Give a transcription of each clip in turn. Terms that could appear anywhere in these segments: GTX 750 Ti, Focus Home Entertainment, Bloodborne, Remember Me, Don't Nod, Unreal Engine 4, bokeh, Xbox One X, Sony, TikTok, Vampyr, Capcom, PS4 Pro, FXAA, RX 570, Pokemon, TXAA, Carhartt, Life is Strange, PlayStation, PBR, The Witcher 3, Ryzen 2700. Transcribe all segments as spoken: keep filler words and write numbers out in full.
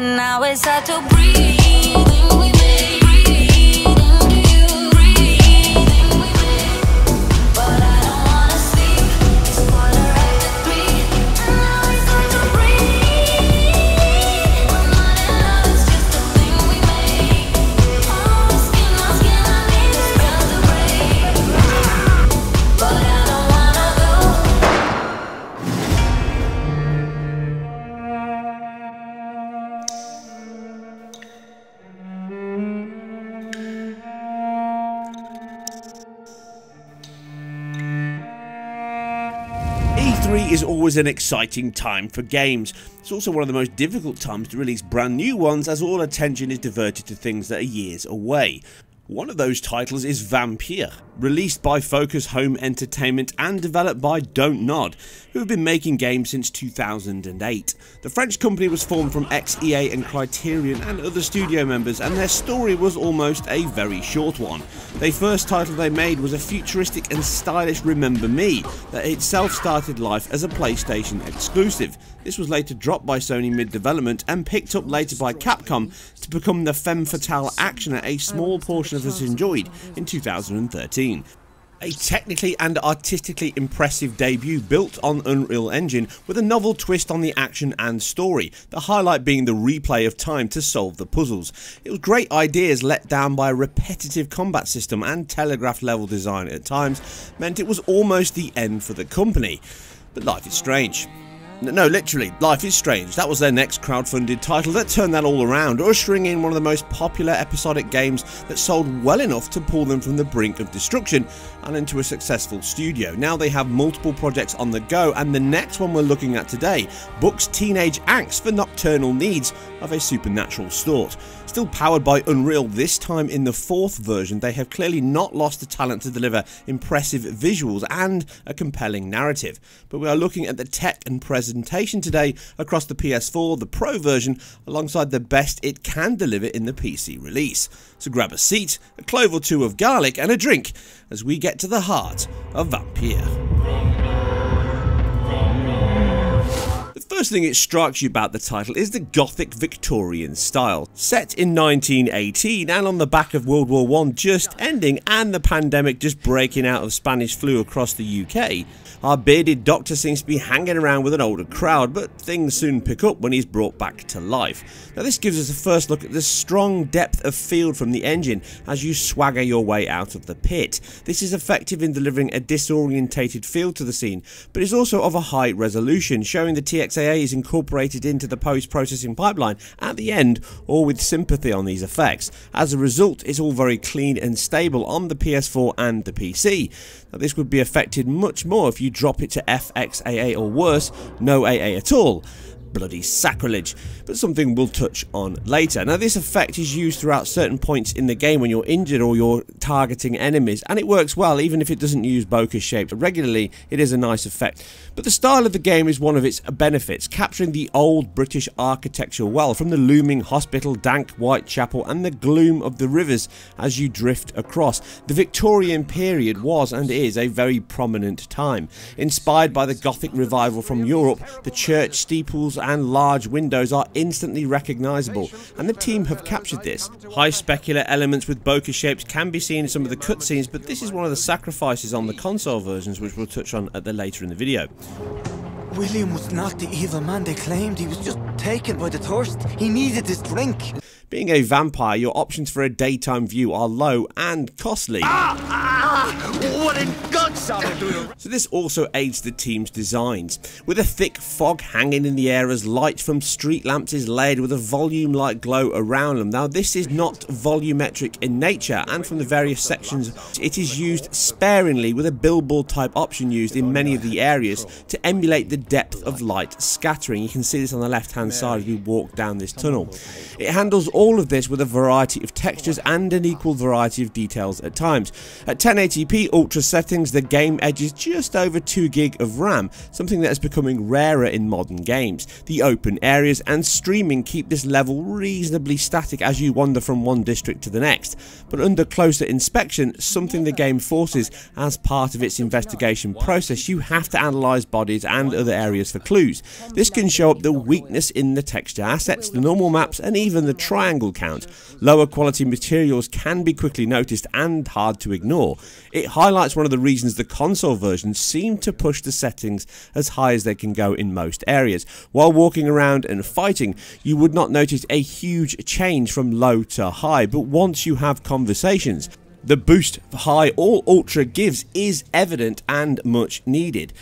And now it's hard to breathe. E three is always an exciting time for games. It's also one of the most difficult times to release brand new ones, as all attention is diverted to things that are years away. One of those titles is Vampyr, released by Focus Home Entertainment and developed by Don't Nod, who have been making games since two thousand eight. The French company was formed from ex E A and Criterion and other studio members, and their story was almost a very short one. The first title they made was a futuristic and stylish Remember Me that itself started life as a PlayStation exclusive. This was later dropped by Sony mid-development and picked up later by Capcom to become the femme fatale actioner a small portion of us enjoyed in two thousand thirteen. A technically and artistically impressive debut built on Unreal Engine with a novel twist on the action and story, the highlight being the replay of time to solve the puzzles. It was great ideas let down by a repetitive combat system and telegraph level design at times meant it was almost the end for the company. But Life is Strange. No, literally, Life is Strange. That was their next crowdfunded title that turned that all around, ushering in one of the most popular episodic games that sold well enough to pull them from the brink of destruction and into a successful studio. Now they have multiple projects on the go, and the next one we're looking at today books teenage angst for nocturnal needs of a supernatural sort. Still powered by Unreal, this time in the fourth version, they have clearly not lost the talent to deliver impressive visuals and a compelling narrative. But we are looking at the tech and presence presentation today across the P S four, the Pro version, alongside the best it can deliver in the P C release. So grab a seat, a clove or two of garlic and a drink as we get to the heart of Vampyr. The first thing that strikes you about the title is the gothic Victorian style. Set in nineteen eighteen and on the back of World War One just ending and the pandemic just breaking out of Spanish flu across the U K, our bearded doctor seems to be hanging around with an older crowd, but things soon pick up when he's brought back to life. Now this gives us a first look at the strong depth of field from the engine as you swagger your way out of the pit. This is effective in delivering a disorientated feel to the scene, but is also of a high resolution, showing the T X A A is incorporated into the post-processing pipeline at the end, all with sympathy on these effects. As a result, it's all very clean and stable on the P S four and the P C. Now, this would be affected much more if you drop it to F X A A or worse, no A A at all. Bloody sacrilege, but something we'll touch on later. Now this effect is used throughout certain points in the game when you're injured or you're targeting enemies, and it works well even if it doesn't use bokeh shapes regularly. It is a nice effect, but the style of the game is one of its benefits, capturing the old British architecture well, from the looming hospital, dank Whitechapel and the gloom of the rivers as you drift across. The Victorian period was and is a very prominent time. Inspired by the Gothic revival from Europe, the church steeples and large windows are instantly recognisable, and the team have captured this. High specular elements with bokeh shapes can be seen in some of the cutscenes, but this is one of the sacrifices on the console versions, which we'll touch on at the later in the video. William was not the evil man they claimed, he was just taken by the thirst, he needed his drink. Being a vampire, your options for a daytime view are low and costly. Ah, ah, what in God's name? So this also aids the team's designs, with a thick fog hanging in the air as light from street lamps is layered with a volume-like glow around them. Now this is not volumetric in nature, and from the various sections it is used sparingly, with a billboard type option used in many of the areas to emulate the depth of light scattering. You can see this on the left hand side as we walk down this tunnel. It handles all of this with a variety of textures and an equal variety of details at times. At ten eighty p H D Ultra settings, the game edges just over two gig of RAM, something that is becoming rarer in modern games. The open areas and streaming keep this level reasonably static as you wander from one district to the next, but under closer inspection, something the game forces as part of its investigation process, you have to analyse bodies and other areas for clues. This can show up the weakness in the texture assets, the normal maps and even the triangle count. Lower quality materials can be quickly noticed and hard to ignore. It highlights one of the reasons the console versions seem to push the settings as high as they can go in most areas. While walking around and fighting, you would not notice a huge change from low to high, but once you have conversations, the boost high or ultra gives is evident and much needed.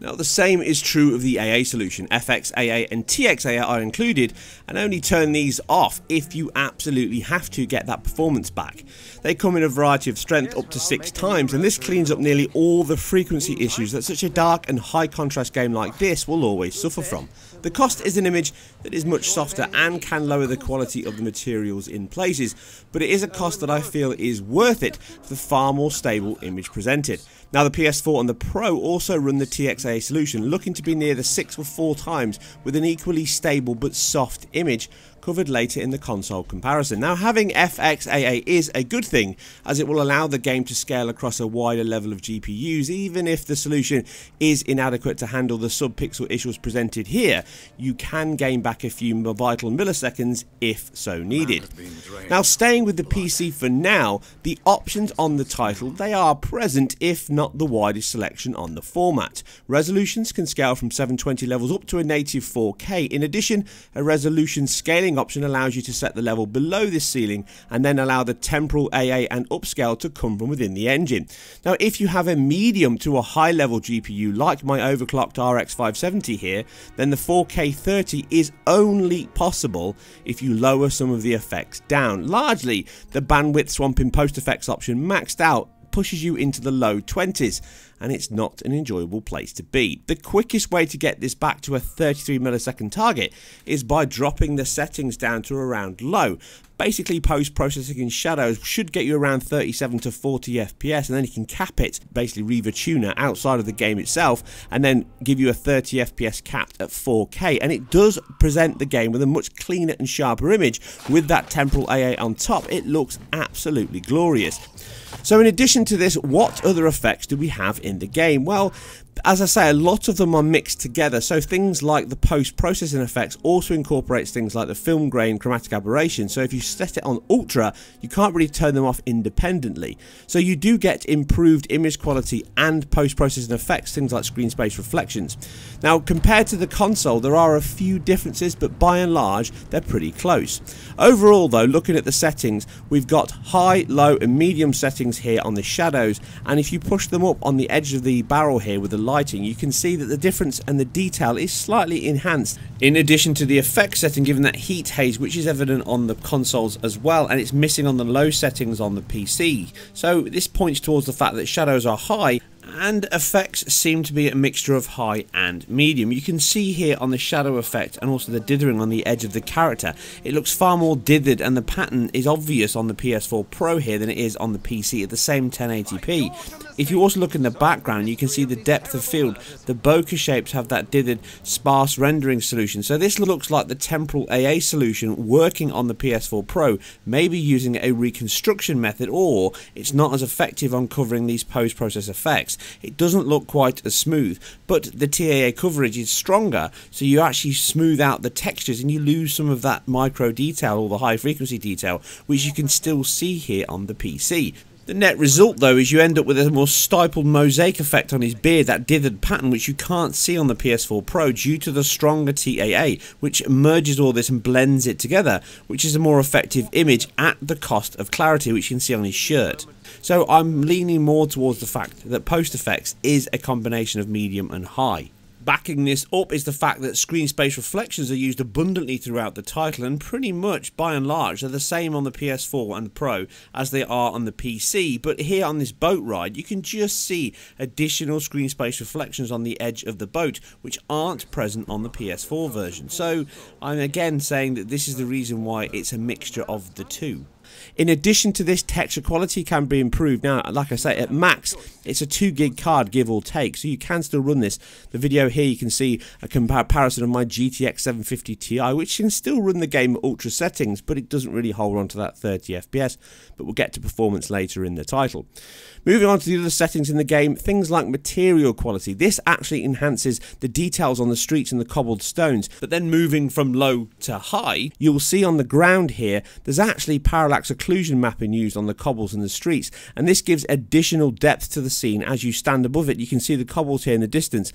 Now, the same is true of the A A solution. F X A A and T X A A are included, and only turn these off if you absolutely have to get that performance back. They come in a variety of strength up to six times, and this cleans up nearly all the frequency issues that such a dark and high contrast game like this will always suffer from. The cost is an image that is much softer and can lower the quality of the materials in places, but it is a cost that I feel is worth it for the far more stable image presented. Now, the P S four and the Pro also run the T X A A solution, looking to be near the six or four times with an equally stable but soft image, covered later in the console comparison. Now, having F X A A is a good thing, as it will allow the game to scale across a wider level of G P Us. Even if the solution is inadequate to handle the sub-pixel issues presented here, you can gain back a few vital milliseconds if so needed. Now, staying with the P C for now, the options on the title, they are present if not the widest selection on the format. Resolutions can scale from seven twenty levels up to a native four K. In addition, a resolution scaling option allows you to set the level below this ceiling and then allow the temporal, A A and upscale to come from within the engine. Now, if you have a medium to a high level G P U like my overclocked R X five seventy here, then the four K thirty is only possible if you lower some of the effects down. Largely, the bandwidth swamping post effects option maxed out pushes you into the low twenties, and it's not an enjoyable place to be. The quickest way to get this back to a thirty-three millisecond target is by dropping the settings down to around low. Basically, post-processing in shadows should get you around thirty-seven to forty F P S, and then you can cap it, basically Reaver Tuner, outside of the game itself, and then give you a thirty F P S capped at four K, and it does present the game with a much cleaner and sharper image. With that temporal A A on top, it looks absolutely glorious. So in addition to this, what other effects do we have in the game? Well, as I say, a lot of them are mixed together, so things like the post-processing effects also incorporates things like the film grain, chromatic aberration, so if you set it on ultra, you can't really turn them off independently. So you do get improved image quality and post-processing effects, things like screen space reflections. Now, compared to the console, there are a few differences, but by and large, they're pretty close. Overall though, looking at the settings, we've got high, low and medium settings here on the shadows, and if you push them up on the edge of the barrel here with the lighting, you can see that the difference and the detail is slightly enhanced, in addition to the effect setting given that heat haze which is evident on the consoles as well, and it's missing on the low settings on the P C. So this points towards the fact that shadows are high and effects seem to be a mixture of high and medium. You can see here on the shadow effect and also the dithering on the edge of the character, it looks far more dithered, and the pattern is obvious on the P S four Pro here than it is on the P C at the same ten eighty p. If you also look in the background, you can see the depth of field, the bokeh shapes have that dithered sparse rendering solution, so this looks like the temporal A A solution working on the P S four Pro, maybe using a reconstruction method, or it's not as effective on covering these post-process effects. It doesn't look quite as smooth, but the T A A coverage is stronger, so you actually smooth out the textures and you lose some of that micro detail or the high frequency detail, which you can still see here on the P C. The net result though is you end up with a more stippled mosaic effect on his beard, that dithered pattern which you can't see on the P S four Pro due to the stronger T A A, which merges all this and blends it together, which is a more effective image at the cost of clarity, which you can see on his shirt. So I'm leaning more towards the fact that post effects is a combination of medium and high. Backing this up is the fact that screen space reflections are used abundantly throughout the title, and pretty much by and large are the same on the P S four and the Pro as they are on the P C, but here on this boat ride you can just see additional screen space reflections on the edge of the boat which aren't present on the P S four version. So I'm again saying that this is the reason why it's a mixture of the two. In addition to this, texture quality can be improved. Now, like I say, at max, it's a two gig card, give or take, so you can still run this. The video here, you can see a comparison of my G T X seven fifty T I, which can still run the game at ultra settings, but it doesn't really hold on to that thirty F P S, but we'll get to performance later in the title. Moving on to the other settings in the game, things like material quality. This actually enhances the details on the streets and the cobbled stones, but then moving from low to high, you will see on the ground here, there's actually parallax occlusion mapping used on the cobbles and the streets, and this gives additional depth to the scene. As you stand above it, you can see the cobbles here in the distance.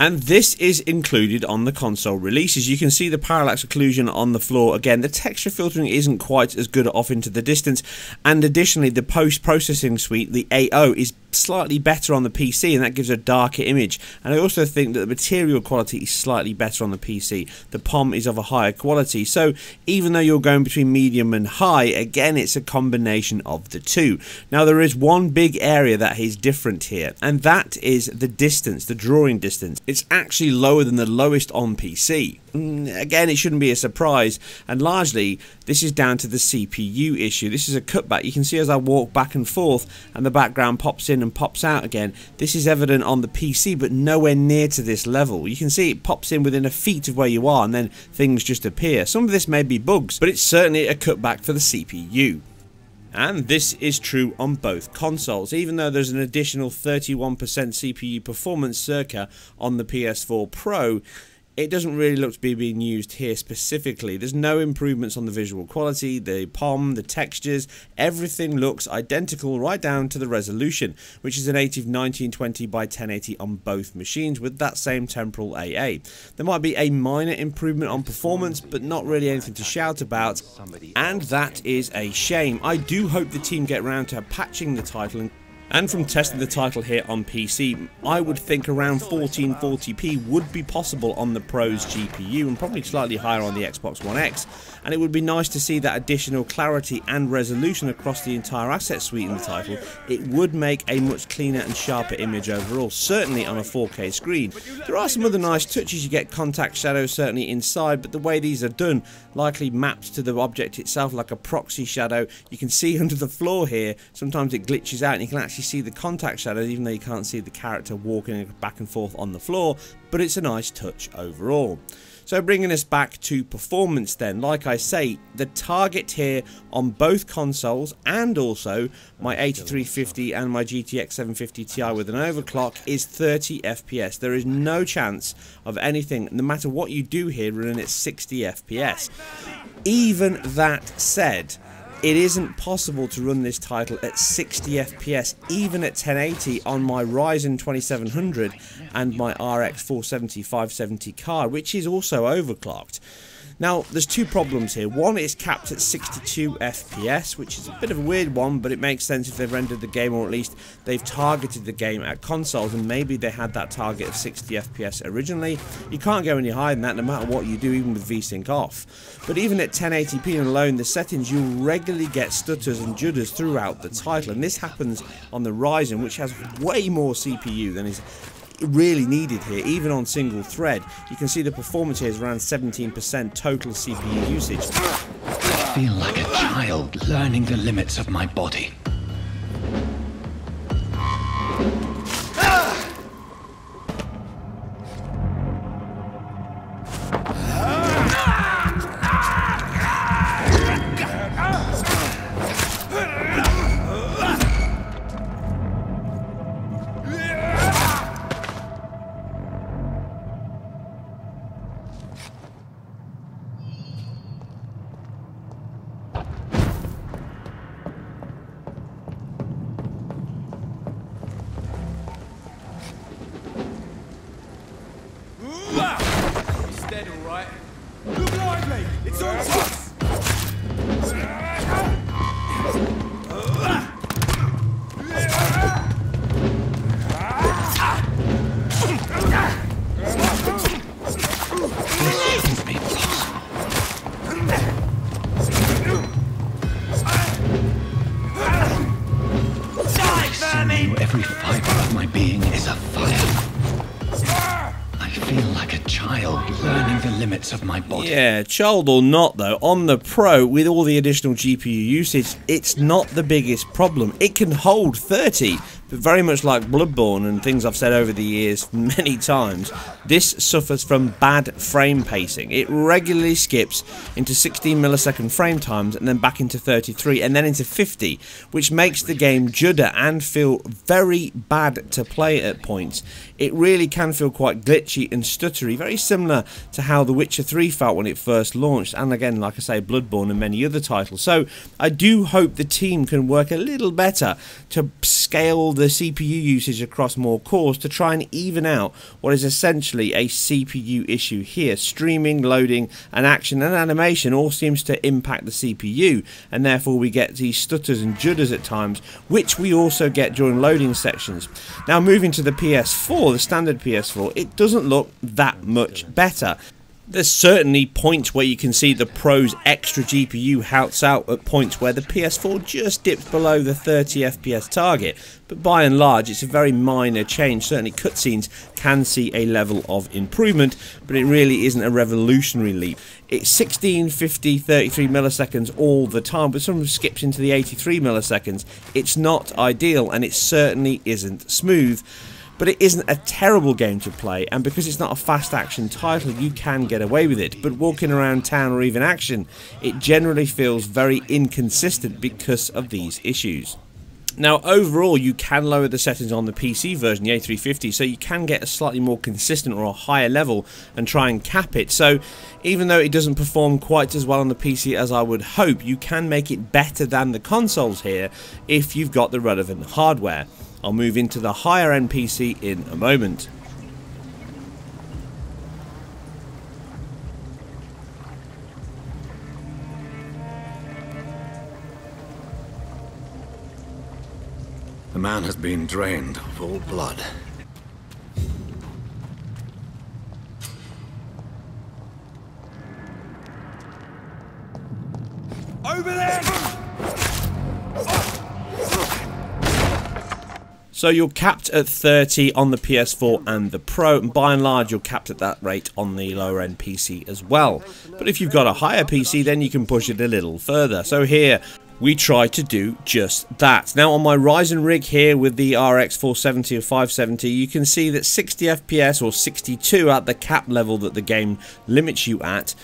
And this is included on the console releases. You can see the parallax occlusion on the floor again. The texture filtering isn't quite as good off into the distance. And additionally, the post-processing suite, the A O, is slightly better on the P C, and that gives a darker image. And I also think that the material quality is slightly better on the P C. The P O M is of a higher quality. So even though you're going between medium and high, again, it's a combination of the two. Now, there is one big area that is different here, and that is the distance, the drawing distance. It's actually lower than the lowest on P C. Again, it shouldn't be a surprise, and largely this is down to the C P U issue. This is a cutback. You can see as I walk back and forth and the background pops in and pops out again. This is evident on the P C, but nowhere near to this level. You can see it pops in within a feet of where you are, and then things just appear. Some of this may be bugs, but it's certainly a cutback for the C P U. And this is true on both consoles, even though there's an additional thirty-one percent C P U performance circa on the P S four Pro. It doesn't really look to be being used here specifically. There's no improvements on the visual quality, the P O M, the textures. Everything looks identical right down to the resolution, which is a native nineteen twenty by ten eighty on both machines with that same temporal A A. There might be a minor improvement on performance, but not really anything to shout about, and that is a shame. I do hope the team get around to patching the title, and And from testing the title here on P C, I would think around fourteen forty p would be possible on the Pro's G P U, and probably slightly higher on the Xbox One X, and it would be nice to see that additional clarity and resolution across the entire asset suite in the title. It would make a much cleaner and sharper image overall, certainly on a four K screen. There are some other nice touches. You get contact shadows certainly inside, but the way these are done, likely mapped to the object itself like a proxy shadow. You can see under the floor here, sometimes it glitches out and you can actually see the contact shadows even though you can't see the character walking back and forth on the floor, but it's a nice touch overall. So bringing us back to performance then, like I say, the target here on both consoles and also my eighty-three fifty and my G T X seven fifty T I with an overclock is thirty F P S. There is no chance of anything, no matter what you do here, running at sixty F P S. Even that said, it isn't possible to run this title at sixty F P S, even at ten eighty on my Ryzen twenty-seven hundred and my R X four seventy, five seventy card, which is also overclocked. Now, there's two problems here. One, it's capped at sixty-two F P S, which is a bit of a weird one, but it makes sense if they've rendered the game, or at least they've targeted the game at consoles, and maybe they had that target of sixty F P S originally. You can't go any higher than that no matter what you do, even with VSync off. But even at ten eighty p and alone the settings, you'll regularly get stutters and judders throughout the title, and this happens on the Ryzen, which has way more C P U than is really needed here, even on single thread. You can see the performance here is around seventeen percent total C P U usage. I feel like a child learning the limits of my body. child learning the limits of my body. Yeah, child or not though, on the Pro, with all the additional G P U usage, it's not the biggest problem. It can hold thirty, but very much like Bloodborne and things I've said over the years many times, this suffers from bad frame pacing. It regularly skips into sixteen millisecond frame times and then back into thirty-three and then into fifty, which makes the game judder and feel very bad to play at points. It really can feel quite glitchy and stuttery, very similar to how The Witcher three felt when it first launched, and again, like I say, Bloodborne and many other titles. So I do hope the team can work a little better to scale the C P U usage across more cores to try and even out what is essentially a C P U issue here. Streaming, loading, and action and animation all seems to impact the C P U, and therefore we get these stutters and judders at times, which we also get during loading sections. Now moving to the P S four, the standard P S four, it doesn't look that much better. There's certainly points where you can see the Pro's extra G P U helps out at points where the P S four just dips below the thirty F P S target, but by and large it's a very minor change. Certainly cutscenes can see a level of improvement, but it really isn't a revolutionary leap. It's sixteen, fifty, thirty-three milliseconds all the time, but some skips into the eighty-three milliseconds. It's not ideal and it certainly isn't smooth. But it isn't a terrible game to play, and because it's not a fast action title, you can get away with it. But walking around town or even action, it generally feels very inconsistent because of these issues. Now overall, you can lower the settings on the P C version, the A three fifty, so you can get a slightly more consistent or a higher level and try and cap it. So even though it doesn't perform quite as well on the P C as I would hope, you can make it better than the consoles here if you've got the relevant hardware. I'll move into the higher end P C in a moment. The man has been drained of all blood. Over there! So you're capped at thirty on the P S four and the Pro, and by and large you're capped at that rate on the lower end P C as well. But if you've got a higher P C, then you can push it a little further. So here we try to do just that. Now on my Ryzen rig here with the R X four seventy or five seventy, you can see that sixty F P S or sixty-two at the cap level that the game limits you at,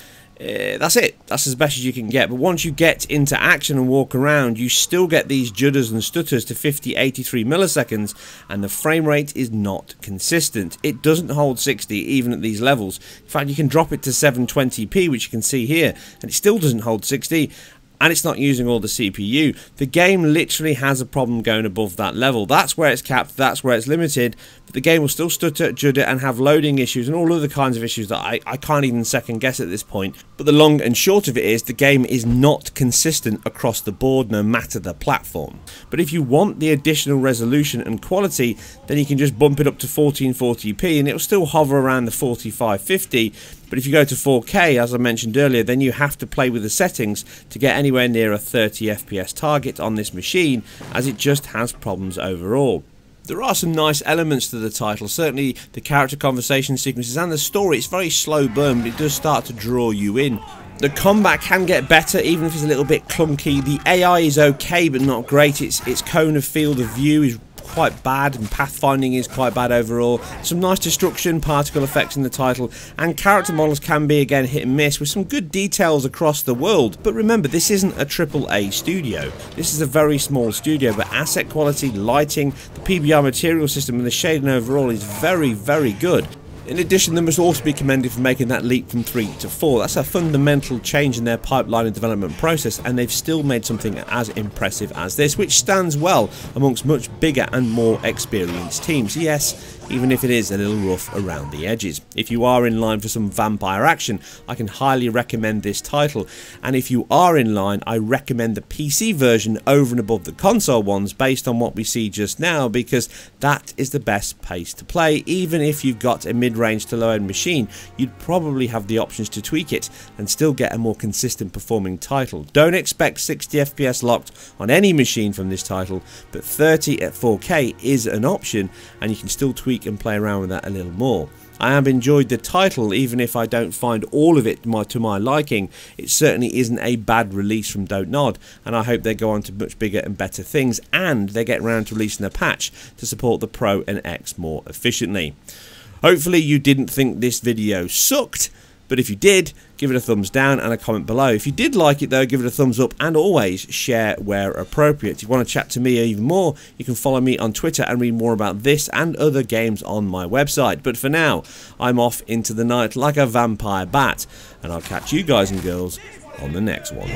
Uh, that's it. That's as best as you can get. But once you get into action and walk around, you still get these judders and stutters to fifty, eighty-three milliseconds, and the frame rate is not consistent. It doesn't hold sixty even at these levels. In fact, you can drop it to seven twenty P, which you can see here, and it still doesn't hold sixty. And it's not using all the C P U. The game literally has a problem going above that level. That's where it's capped, that's where it's limited, but the game will still stutter, judder, and have loading issues and all other kinds of issues that I, I can't even second guess at this point. But the long and short of it is the game is not consistent across the board, no matter the platform. But if you want the additional resolution and quality, then you can just bump it up to fourteen forty P and it'll still hover around the forty-five fifty. But if you go to four K, as I mentioned earlier, then you have to play with the settings to get anywhere near a thirty F P S target on this machine, as it just has problems overall. There are some nice elements to the title, certainly the character conversation sequences and the story. It's very slow burn, but it does start to draw you in. The combat can get better, even if it's a little bit clunky. The A I is okay, but not great. Its, its cone of field of view is quite bad, and pathfinding is quite bad overall. Some nice destruction, particle effects in the title, and character models can be again hit and miss with some good details across the world. But remember, this isn't a triple A studio. This is a very small studio, but asset quality, lighting, the P B R material system and the shading overall is very, very good. In addition, they must also be commended for making that leap from three to four. That's a fundamental change in their pipeline and development process, and they've still made something as impressive as this, which stands well amongst much bigger and more experienced teams. Yes, even if it is a little rough around the edges. If you are in line for some Vampyr action, I can highly recommend this title. And if you are in line, I recommend the P C version over and above the console ones based on what we see just now, because that is the best pace to play. Even if you've got a mid range to low-end machine, you'd probably have the options to tweak it and still get a more consistent performing title. Don't expect sixty F P S locked on any machine from this title, but thirty at four K is an option, and you can still tweak week and play around with that a little more. I have enjoyed the title, even if I don't find all of it to my, to my liking. It certainly isn't a bad release from Don't Nod, and I hope they go on to much bigger and better things, and they get around to releasing a patch to support the Pro and X more efficiently. Hopefully you didn't think this video sucked, but if you did, give it a thumbs down and a comment below. If you did like it though, give it a thumbs up, and always share where appropriate. If you want to chat to me even more, you can follow me on Twitter and read more about this and other games on my website. But for now, I'm off into the night like a vampire bat, and I'll catch you guys and girls on the next one.